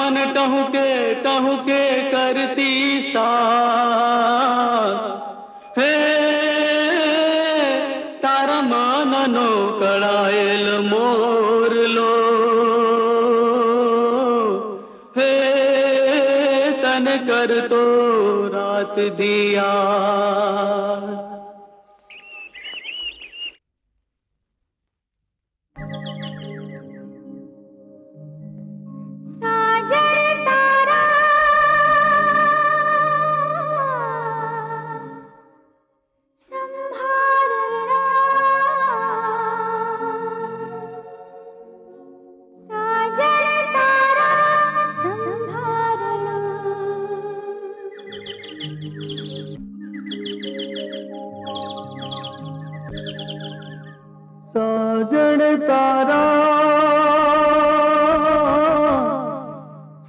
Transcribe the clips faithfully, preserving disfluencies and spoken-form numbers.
मन टहुके टहुके करती साथ हे तारा माननो कड़ायल मोर लो हे तन कर तो रात दिया। साजन तारा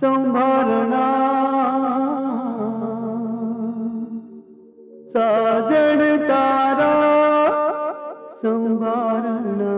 संभालना साजन तारा संभालना।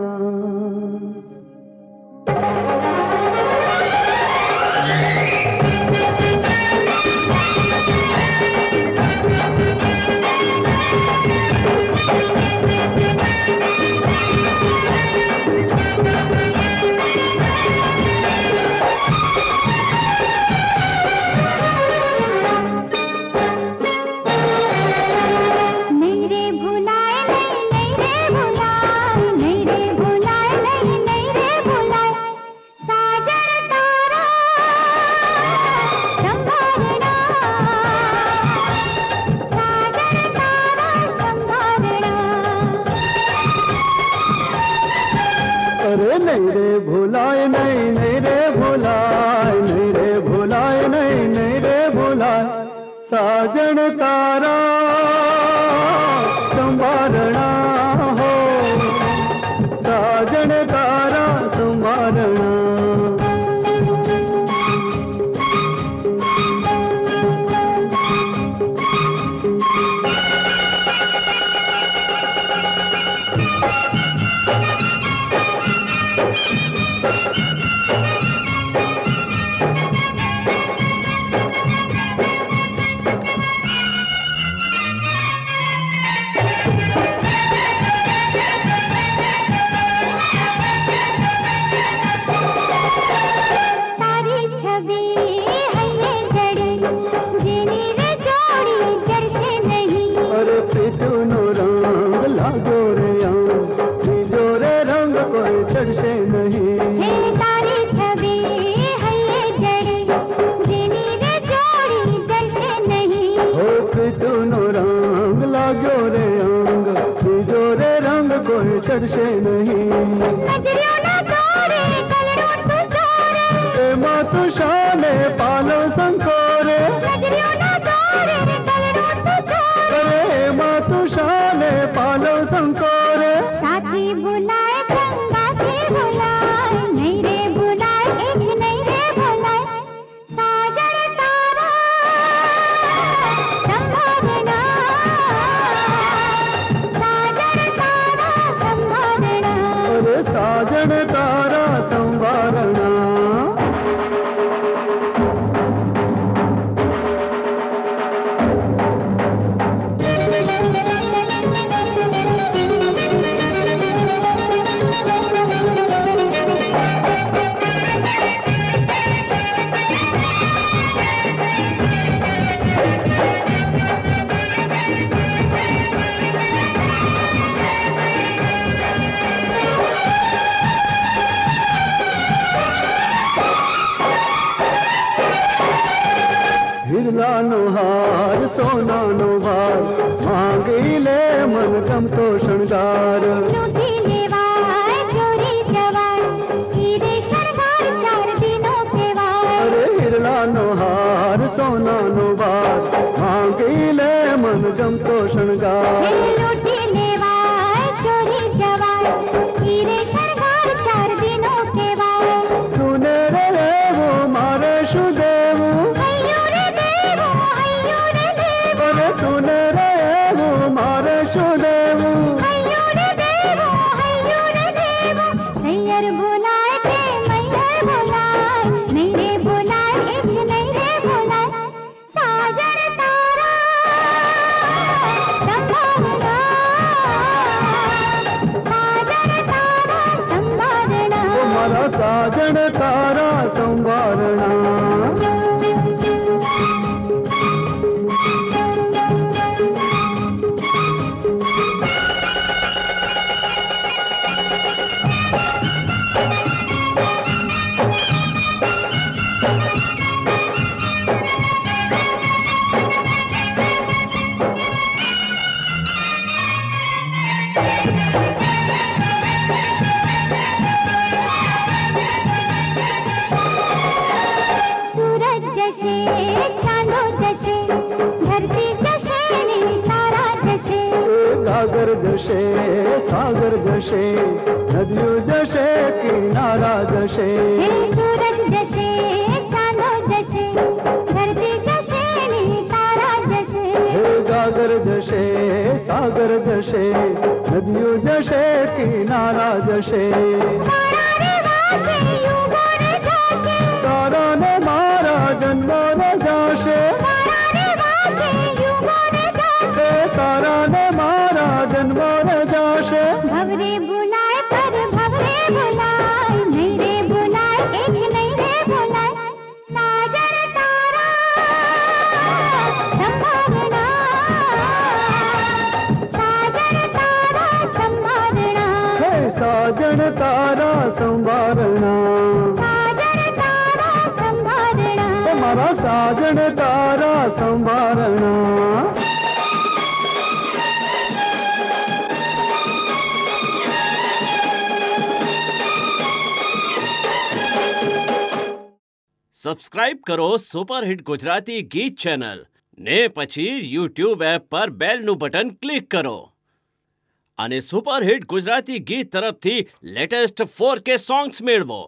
नहीं रे भुलाए नहीं नहीं रे भुलाए नहीं रे भुलाए नहीं नहीं रे भुलाए साजन तारा संभालना हो साजन तारा संभालना। चढ़से नहीं मातु शाने पालो संकोरे अरे मातु शाने पालो संकोरे साथी बुलाए संगाथी बुलाए नहीं रे बुलाए एक नहीं रे बुलाए साजन तारा संभावना साजन तारा संभालना। પાસો નાનો વાત માંગી લે મન જમતો શણગાર सागर जशे नदियों जशे किनारा जशे सूरज जशे चांदो जशे धरती जशे तारा जशे गागर जशे सागर जशे नदियों जशे किनारा जशे तारा ने मारा जन्मों ने जाशे तारा ने मारा जन्मों साजन तारा संभालना साजन तारा संभालना तुम्हारा साजन तारा संभालना सब्सक्राइब करो सुपरहिट गुजराती गीत चैनल ने पछी यूट्यूब ऐप पर बेल नु बटन क्लिक करो અને સુપરહિટ ગુજરાતી ગીત તરફથી લેટેસ્ટ ફોર કે સોંગ્સ મેળવો।